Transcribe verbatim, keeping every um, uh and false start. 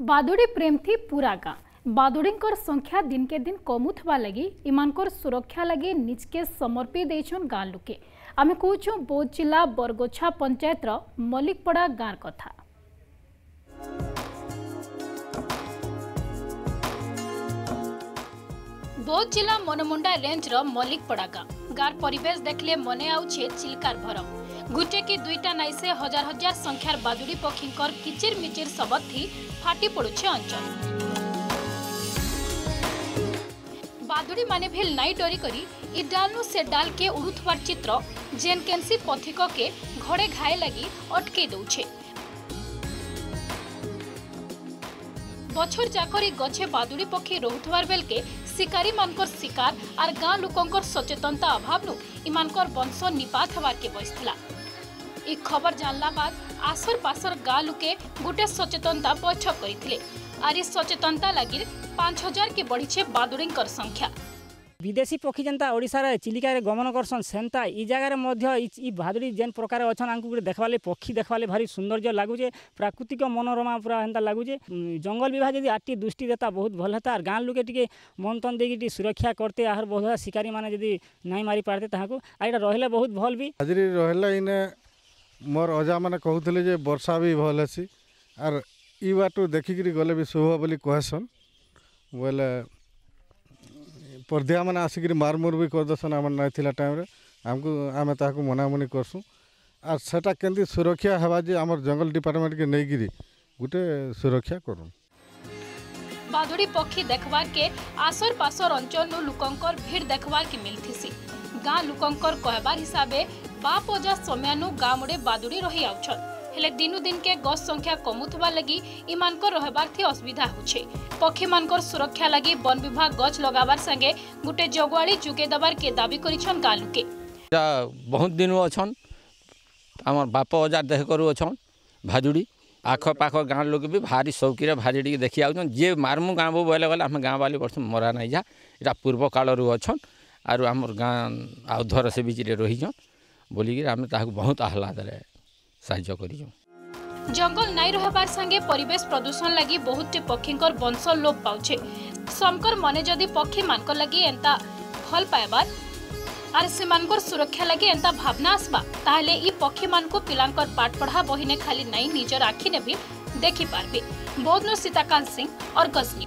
बादुड़ी प्रेम थी पूरा गाँव। बादुड़ी संख्या दिन के दिन कमुवा लगी इमानकर सुरक्षा लगी निजके समर्पी देछन गाँ लुके। आम कहूँ बौद्ध जिला बरगोछा पंचायत मल्लिकपड़ा गाँव कथा। बौद्ध जिला मनमुंडा रेंज मल्लिकपड़ा गाँव गाँव परिवेश देखले मने आउछे चिल्कार भरम। गुटे की दुईटा नाई से हजार हजार संख्यार बादुड़ी पक्षी किचिर मिचिर शब्द थी फाटी पड़ुछे अंचल। बादुड़ी माने भेल नाई डरी करी इ डालनु से डाल के उड़ुथवार चित्र जेन केनसी पथिक के घड़े घाए लगी अटके दौछे। बछर जाकरी गछे बादुड़ी पक्षी रोहुथवार बेल के शिकारी मानकर शिकार आर गाँ लोकंकर सचेतनता अभाव नु इमानकर वंश निपात हवार के बसथिला। इ खबर जानला बाद आसर पासर गाँ लुके गोटे सचेतनता बैठक करथिले आर इ सचेतनता लगी पांच हजार के बढ़ीछे बादुड़ींकर संख्या। विदेशी पक्षी जनता ओडिसा चिलिकार गमन करसन सेंता इ जगार मध्य भादुड़ी जेन प्रकार अच्छा गोटे देखवाले पक्षी देखवाले भारी सौंदर्य लगुचे प्राकृतिक मनोरमा पूरा हेन्ता लगुचे। जंगल विभाग जब आठ दृष्टि देता बहुत भल होता और गाँव लुके मन तन देकर सुरक्षा करते आर बहुत शिकारी मैंने जब नहीं मारी पारते यहाँ रही बहुत भल भी भादुड़ी रही। मोर अजा मैंने कहते वर्षा भी भल है आर इ बाटू देखिक गले भी शुभ बोली कहसन बोले पर्दिया मैंने आसिक मारमुर भी करदेसन आम नाइला टाइम आमको आम ताकू मनामुनि करसूँ आर सेटा के सुरक्षा हवा जे आम जंगल डिपार्टमेंट के नहींगिरी गोटे सुरक्षा करूँ। बादुड़ी पक्षी देखवार के आसर पासर अंचल लोकंकर भीड़ देखवार के मिलथिसी। गाँ लोकंकर कहबार हिसाब बाप अजा समयानु गाँ मुड़े बादुड़ी रही आउछन हेले दिनु दिन के गछ संख्या कमुवा लगी इमानकर रहबार थी असुविधा होछे। पक्षी मानकर सुरक्षा लगी वन विभाग गछ लगाबार संगे गुटे जगुआड़ी जुगे दबार के दाबी करिछन गाँ लुके। बहुत दिन अछन आमर बाप अजा देह करू अछन भादुड़ी आख पाख गाँ लोग भी भारी शौकीरे भादुड़ी देखि आउछन जे मारमु गाँबो बोले गले आम गाँवाली वर्ष मरा नाई जा एटा पूर्व कालरू अछन आर आमर गाँ आउ धर से बीच रहीछन बोलिक आम ताकू बहुत आह्लाद रे साहित्य करी। जंगल नाई रहबार संगे परिवेश प्रदूषण लगी बहुत पक्षींकर वंश लोप पाउछे। समकर मने जदि पक्षी मानकर लगी एंता भल पाएबार आर सेमानकर सुरक्षा लगी एंता भावना आसबा ताहले ई पक्षी मानको पिलांकर पाठ पढ़ा बहिने खाली नाई निजर आखि ने भी देखि पारबे। बौद्धनो सीताकांत सिंह और गजनी।